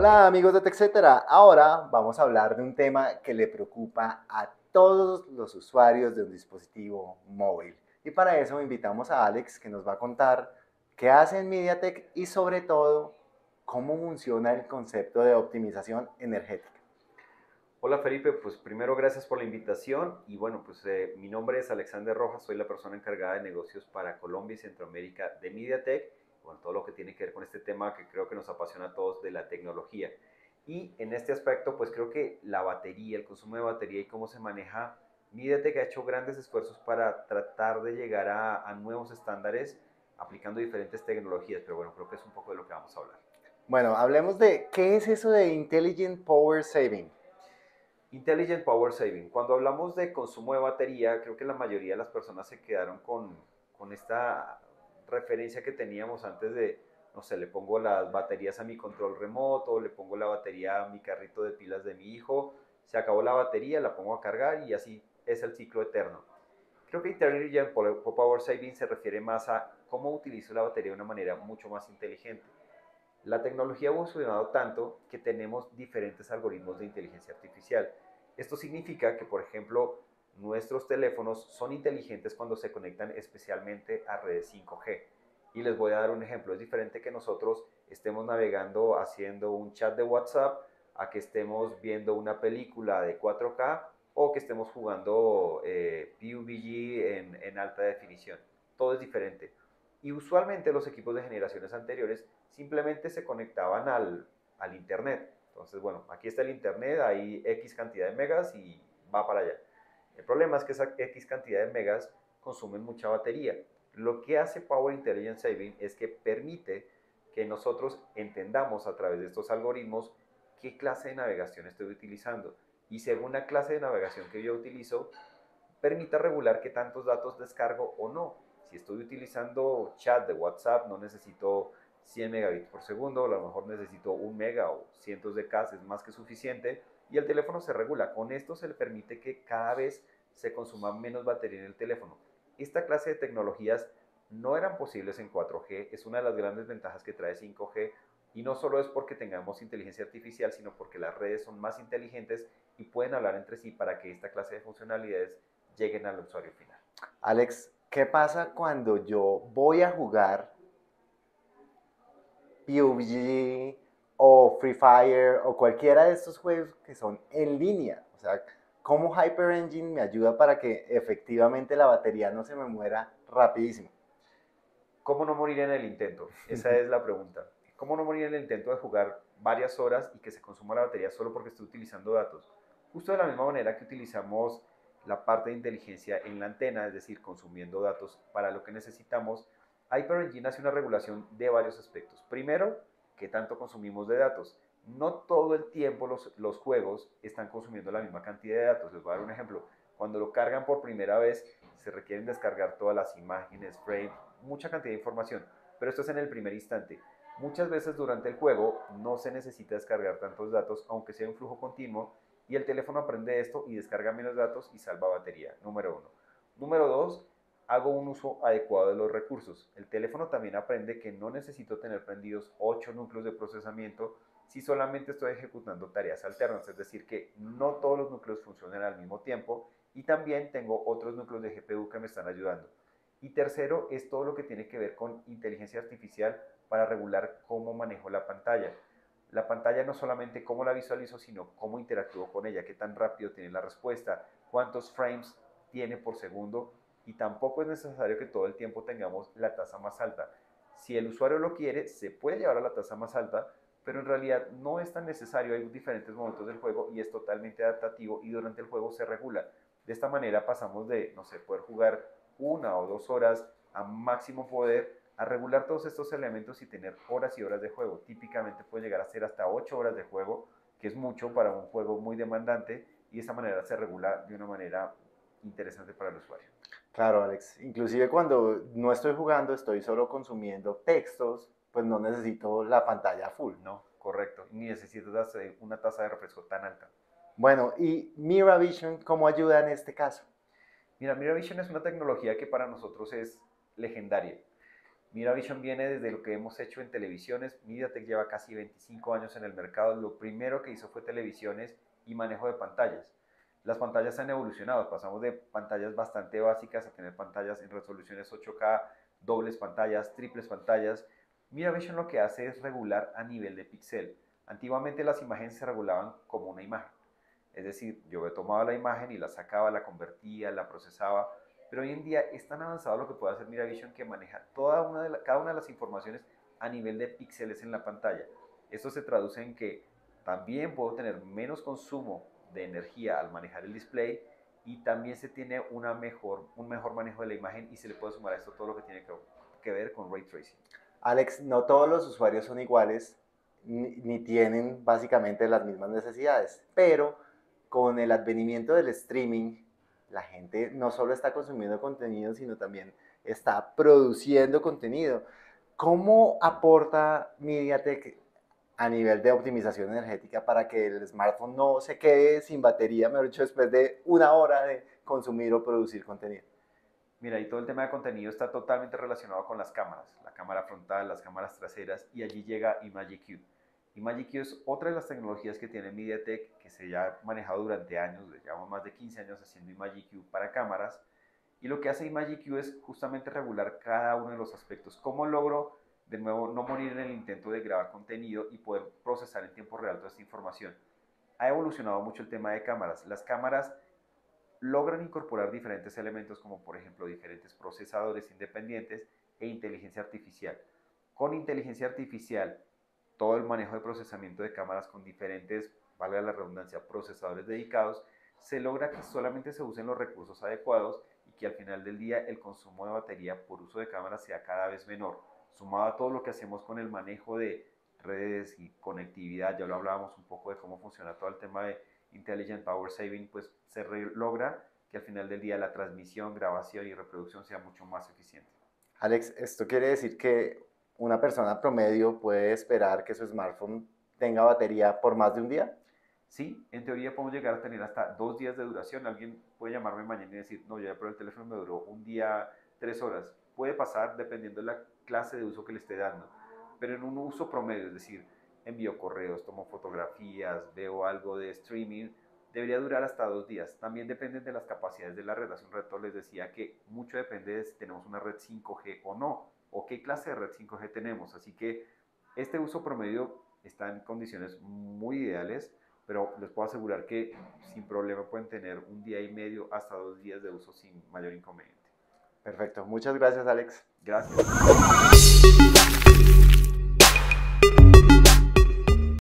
Hola amigos de TechCetera, ahora vamos a hablar de un tema que le preocupa a todos los usuarios de un dispositivo móvil. Y para eso invitamos a Alex, que nos va a contar qué hace en MediaTek y sobre todo cómo funciona el concepto de optimización energética. Hola Felipe, pues primero gracias por la invitación y bueno, pues mi nombre es Alexander Rojas, soy la persona encargada de negocios para Colombia y Centroamérica de MediaTek, con todo lo que tiene que ver con este tema que creo que nos apasiona a todos de la tecnología. Y en este aspecto, pues creo que la batería, el consumo de batería y cómo se maneja, MediaTek ha hecho grandes esfuerzos para tratar de llegar a nuevos estándares aplicando diferentes tecnologías, pero bueno, creo que es un poco de lo que vamos a hablar. Bueno, hablemos de qué es eso de Intelligent Power Saving. Intelligent Power Saving. Cuando hablamos de consumo de batería, creo que la mayoría de las personas se quedaron con esta referencia que teníamos antes de, no sé, le pongo las baterías a mi control remoto, le pongo la batería a mi carrito de pilas de mi hijo, se acabó la batería, la pongo a cargar y así es el ciclo eterno. Creo que Intelligent Power Saving se refiere más a cómo utilizo la batería de una manera mucho más inteligente. La tecnología ha evolucionado tanto que tenemos diferentes algoritmos de inteligencia artificial. Esto significa que, por ejemplo, nuestros teléfonos son inteligentes cuando se conectan especialmente a redes 5G. Y les voy a dar un ejemplo. Es diferente que nosotros estemos navegando haciendo un chat de WhatsApp a que estemos viendo una película de 4K o que estemos jugando PUBG en alta definición. Todo es diferente. Y usualmente los equipos de generaciones anteriores simplemente se conectaban al internet. Entonces, bueno, aquí está el internet, hay X cantidad de megas y va para allá. El problema es que esa X cantidad de megas consumen mucha batería. Lo que hace Power Intelligent Saving es que permite que nosotros entendamos a través de estos algoritmos qué clase de navegación estoy utilizando. Y según la clase de navegación que yo utilizo, permita regular qué tantos datos descargo o no. Si estoy utilizando chat de WhatsApp, no necesito 100 megabits por segundo, a lo mejor necesito 1 mega o cientos de K, es más que suficiente. Y el teléfono se regula. Con esto se le permite que cada vez se consuma menos batería en el teléfono. Esta clase de tecnologías no eran posibles en 4G. Es una de las grandes ventajas que trae 5G. Y no solo es porque tengamos inteligencia artificial, sino porque las redes son más inteligentes y pueden hablar entre sí para que esta clase de funcionalidades lleguen al usuario final. Alex, ¿qué pasa cuando yo voy a jugar PUBG o Free Fire o cualquiera de estos juegos que son en línea? O sea, ¿cómo Hyper Engine me ayuda para que efectivamente la batería no se me muera rapidísimo? ¿Cómo no morir en el intento? Esa es la pregunta. ¿Cómo no morir en el intento de jugar varias horas y que se consuma la batería solo porque estoy utilizando datos? Justo de la misma manera que utilizamos la parte de inteligencia en la antena, es decir, consumiendo datos para lo que necesitamos, Hyper Engine hace una regulación de varios aspectos. Primero, ¿qué tanto consumimos de datos? No todo el tiempo los juegos están consumiendo la misma cantidad de datos. Les voy a dar un ejemplo. Cuando lo cargan por primera vez, se requieren descargar todas las imágenes, frames, mucha cantidad de información. Pero esto es en el primer instante. Muchas veces durante el juego no se necesita descargar tantos datos, aunque sea un flujo continuo, y el teléfono aprende esto y descarga menos datos y salva batería. Número uno. Número dos, hago un uso adecuado de los recursos. El teléfono también aprende que no necesito tener prendidos 8 núcleos de procesamiento si solamente estoy ejecutando tareas alternas, es decir, que no todos los núcleos funcionan al mismo tiempo y también tengo otros núcleos de GPU que me están ayudando. Y tercero es todo lo que tiene que ver con inteligencia artificial para regular cómo manejo la pantalla. La pantalla no solamente cómo la visualizo, sino cómo interactúo con ella, qué tan rápido tiene la respuesta, cuántos frames tiene por segundo. Y tampoco es necesario que todo el tiempo tengamos la tasa más alta. Si el usuario lo quiere, se puede llevar a la tasa más alta, pero en realidad no es tan necesario. Hay diferentes momentos del juego y es totalmente adaptativo y durante el juego se regula. De esta manera pasamos de, no sé, poder jugar 1 o 2 horas a máximo poder, a regular todos estos elementos y tener horas y horas de juego. Típicamente puede llegar a ser hasta 8 horas de juego, que es mucho para un juego muy demandante, y de esa manera se regula de una manera interesante para el usuario. Claro, Alex. Inclusive cuando no estoy jugando, estoy solo consumiendo textos, pues no necesito la pantalla full, ¿no? Correcto. Ni necesito una tasa de refresco tan alta. Bueno, ¿y Miravision cómo ayuda en este caso? Mira, Miravision es una tecnología que para nosotros es legendaria. Miravision viene desde lo que hemos hecho en televisiones. MediaTek lleva casi 25 años en el mercado. Lo primero que hizo fue televisiones y manejo de pantallas. Las pantallas han evolucionado, pasamos de pantallas bastante básicas a tener pantallas en resoluciones 8K, dobles pantallas, triples pantallas. Miravision lo que hace es regular a nivel de píxel. Antiguamente las imágenes se regulaban como una imagen. Es decir, yo tomaba la imagen y la sacaba, la convertía, la procesaba. Pero hoy en día es tan avanzado lo que puede hacer Miravision que maneja cada una de las informaciones a nivel de píxeles en la pantalla. Esto se traduce en que también puedo tener menos consumo de energía al manejar el display y también se tiene un mejor manejo de la imagen, y se le puede sumar a esto todo lo que tiene que ver con ray tracing. Alex, no todos los usuarios son iguales ni tienen básicamente las mismas necesidades, pero con el advenimiento del streaming, la gente no solo está consumiendo contenido, sino también está produciendo contenido. ¿Cómo aporta MediaTek a nivel de optimización energética para que el smartphone no se quede sin batería, mejor dicho, después de una hora de consumir o producir contenido? Mira, y todo el tema de contenido está totalmente relacionado con las cámaras, la cámara frontal, las cámaras traseras, y allí llega ImagiQ. ImagiQ es otra de las tecnologías que tiene MediaTek, que se ha manejado durante años, llevamos más de 15 años haciendo ImagiQ para cámaras, y lo que hace ImagiQ es justamente regular cada uno de los aspectos. ¿Cómo logro, de nuevo, no morir en el intento de grabar contenido y poder procesar en tiempo real toda esta información? Ha evolucionado mucho el tema de cámaras. Las cámaras logran incorporar diferentes elementos, como por ejemplo diferentes procesadores independientes e inteligencia artificial. Con inteligencia artificial, todo el manejo de procesamiento de cámaras con diferentes, valga la redundancia, procesadores dedicados, se logra que solamente se usen los recursos adecuados y que al final del día el consumo de batería por uso de cámaras sea cada vez menor. Sumado a todo lo que hacemos con el manejo de redes y conectividad, ya lo hablábamos un poco de cómo funciona todo el tema de Intelligent Power Saving, pues se logra que al final del día la transmisión, grabación y reproducción sea mucho más eficiente. Alex, esto quiere decir que ¿una persona promedio puede esperar que su smartphone tenga batería por más de un día? Sí, en teoría podemos llegar a tener hasta 2 días de duración. Alguien puede llamarme mañana y decir, no, yo ya probé el teléfono, me duró un día 3 horas. Puede pasar dependiendo de la clase de uso que le esté dando, pero en un uso promedio, es decir, envío correos, tomo fotografías, veo algo de streaming, debería durar hasta 2 días. También dependen de las capacidades de la red. Hace un rato les decía que mucho depende de si tenemos una red 5G o no, o qué clase de red 5G tenemos, así que este uso promedio está en condiciones muy ideales, pero les puedo asegurar que sin problema pueden tener 1 día y medio hasta 2 días de uso sin mayor inconveniente. Perfecto, muchas gracias, Alex. Gracias.